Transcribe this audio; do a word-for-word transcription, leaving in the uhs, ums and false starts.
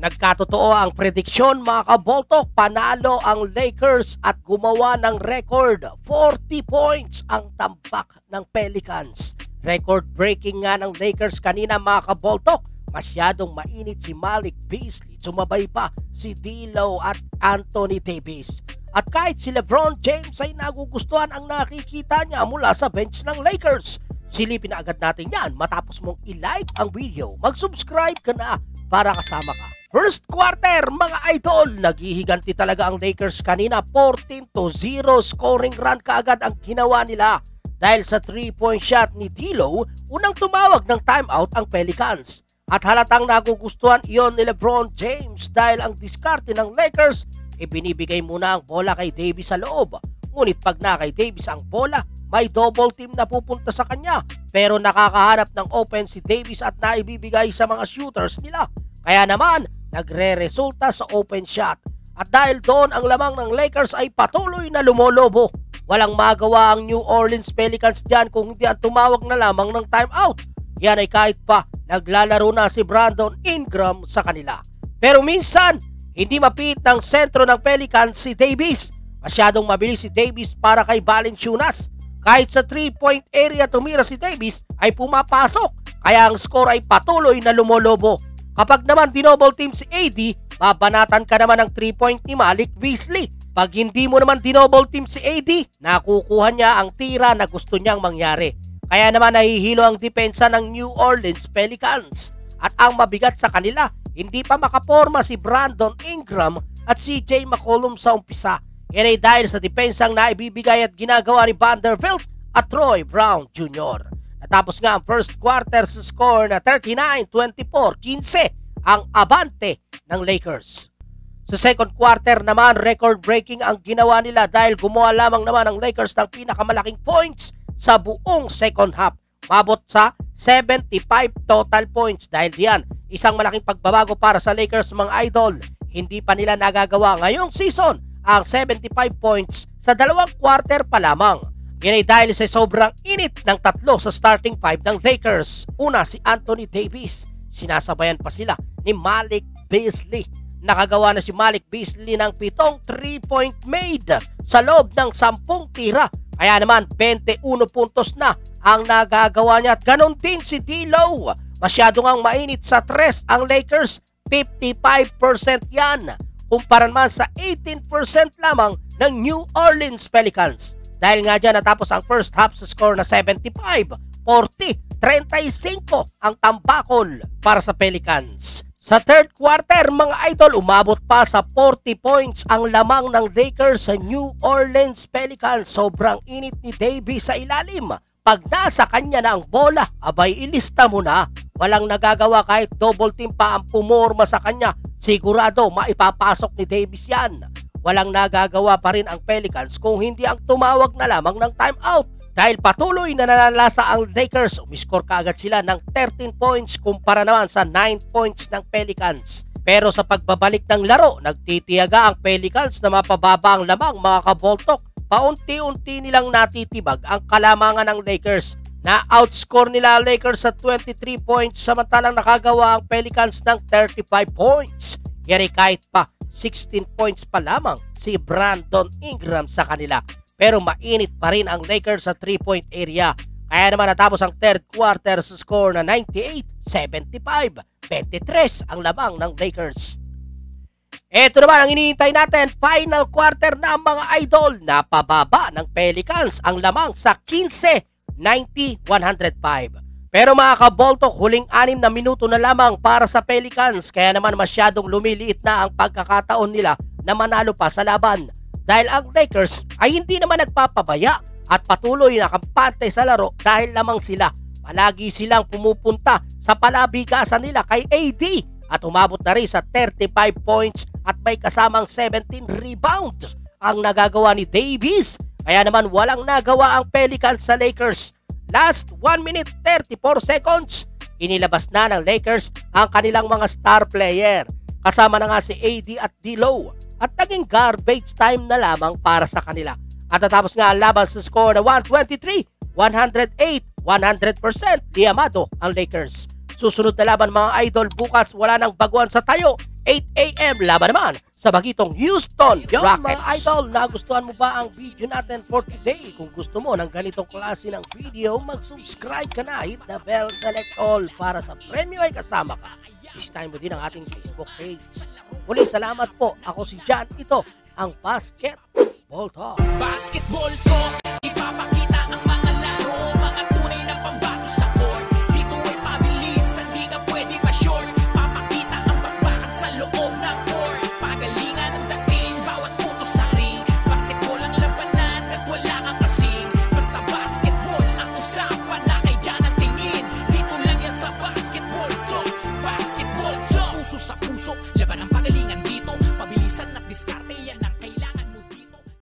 Nagkatotoo ang prediksyon mga ka-Boltok, panalo ang Lakers at gumawa ng record. forty points ang tambak ng Pelicans. Record-breaking nga ng Lakers kanina mga ka-Boltok. Masyadong mainit si Malik Beasley, sumabay pa si D-Lo at Anthony Davis. At kahit si Lebron James ay nagugustuhan ang nakikita niya mula sa bench ng Lakers. Silipin na agad natin yan matapos mong i-like ang video. Mag-subscribe ka na para kasama ka. First quarter mga idol, naghihiganti talaga ang Lakers kanina. fourteen to zero scoring run kaagad ang ginawa nila. Dahil sa three-point shot ni D-Lo, unang tumawag ng timeout ang Pelicans. At halatang nagugustuhan iyon ni Lebron James dahil ang diskarte ng Lakers, ibinibigay muna ang bola kay Davis sa loob. Ngunit pag na kay Davis ang bola, may double team na pupunta sa kanya. Pero nakakahanap ng offense si Davis at naibibigay sa mga shooters nila. Kaya naman, nagre-resulta sa open shot. At dahil doon ang lamang ng Lakers ay patuloy na lumolobo. Walang magawa ang New Orleans Pelicans dyan kung hindi ang tumawag na lamang ng timeout. Yan ay kahit pa naglalaro na si Brandon Ingram sa kanila. Pero minsan, hindi mapit ng sentro ng Pelicans si Davis. Masyadong mabilis si Davis para kay Valanciunas. Kahit sa three-point area tumira si Davis ay pumapasok. Kaya ang score ay patuloy na lumolobo. Kapag naman dinoble team si A D, mabanatan ka naman ng three-point ni Malik Beasley. Pag hindi mo naman dinoble team si A D, nakukuha niya ang tira na gusto niyang mangyari. Kaya naman nahihilo ang depensa ng New Orleans Pelicans. At ang mabigat sa kanila, hindi pa makaporma si Brandon Ingram at C J McCollum sa umpisa. Yan ay dahil sa depensang naibibigay at ginagawa ni Vanderbilt at Troy Brown Junior Natapos nga ang first quarter sa score na thirty-nine, twenty-four, fifteen ang abante ng Lakers. Sa second quarter naman, record-breaking ang ginawa nila dahil gumawa lamang naman ang Lakers ng pinakamalaking points sa buong second half. Mabot sa seventy-five total points dahil diyan isang malaking pagbabago para sa Lakers mga idol. Hindi pa nila nagagawa ngayong season ang seventy-five points sa dalawang quarter pa lamang. Yan ay dahil sa sobrang init ng tatlo sa starting five ng Lakers. Una si Anthony Davis. Sinasabayan pa sila ni Malik Beasley. Nakagawa na si Malik Beasley ng pitong three-point made sa loob ng sampung tira. Kaya naman twenty-one puntos na ang nagagawa niya at ganon din si D-Lo. Masyado ngang mainit sa tres ang Lakers, fifty-five percent yan. Kumparan man sa eighteen percent lamang ng New Orleans Pelicans. Dahil nga dyan natapos ang first half sa score na seventy-five, forty, thirty-five ang tambakol para sa Pelicans. Sa third quarter mga idol, umabot pa sa forty points ang lamang ng Lakers sa New Orleans Pelicans. Sobrang init ni Davis sa ilalim. Pag nasa kanya na ang bola, abay ilista mo na. Walang nagagawa kahit double team pa ang pumorma sa kanya. Sigurado maipapasok ni Davis yan. Walang nagagawa pa rin ang Pelicans kung hindi ang tumawag na lamang ng timeout. Dahil patuloy na nananalasa ang Lakers, umiscore kaagad sila ng thirteen points kumpara naman sa nine points ng Pelicans. Pero sa pagbabalik ng laro, nagtitiyaga ang Pelicans na mapababa ang lamang mga ka-Boltok. Paunti-unti nilang natitibag ang kalamangan ng Lakers. Na-outscore nila ang Lakers sa twenty-three points samantalang nakagawa ang Pelicans ng thirty-five points. Yari kahit pa sixteen points pa lamang si Brandon Ingram sa kanila. Pero mainit pa rin ang Lakers sa three-point area. Kaya naman natapos ang third quarter sa score na ninety-eight, seventy-five, twenty-three ang lamang ng Lakers. Ito naman ang hinihintay natin, final quarter na mga idol. Napababa ng Pelicans ang lamang sa fifteen, ninety, one oh five. Pero mga ka-Boltok, huling anim na minuto na lamang para sa Pelicans. Kaya naman masyadong lumiliit na ang pagkakataon nila na manalo pa sa laban. Dahil ang Lakers ay hindi naman nagpapabaya at patuloy na kampante sa laro dahil lamang sila. Palagi silang pumupunta sa palabigasan nila kay A D. At umabot na rin sa thirty-five points at may kasamang seventeen rebounds ang nagagawa ni Davis. Kaya naman walang nagawa ang Pelicans sa Lakers. Last one minute, thirty-four seconds, inilabas na ng Lakers ang kanilang mga star player. Kasama na nga si A D at D-Lo. At naging garbage time na lamang para sa kanila. At natapos nga ang laban sa score na one twenty-three, one oh eight, one hundred percent liamado ang Lakers. Susunod na laban mga idol bukas, wala nang baguhan sa tayo. eight a m Laban naman sa bagitong Houston Rockets. Mga idol, nagustuhan mo ba ang video natin for today? Kung gusto mo ng ganitong klase ng video, mag-subscribe ka na. Hit the bell, select all para sa premyo ay kasama ka. Isitahin mo din ang ating Facebook page. Muli, salamat po. Ako si Jan Ito, ang Basketball Talk. Basketball Talk, ipapakita.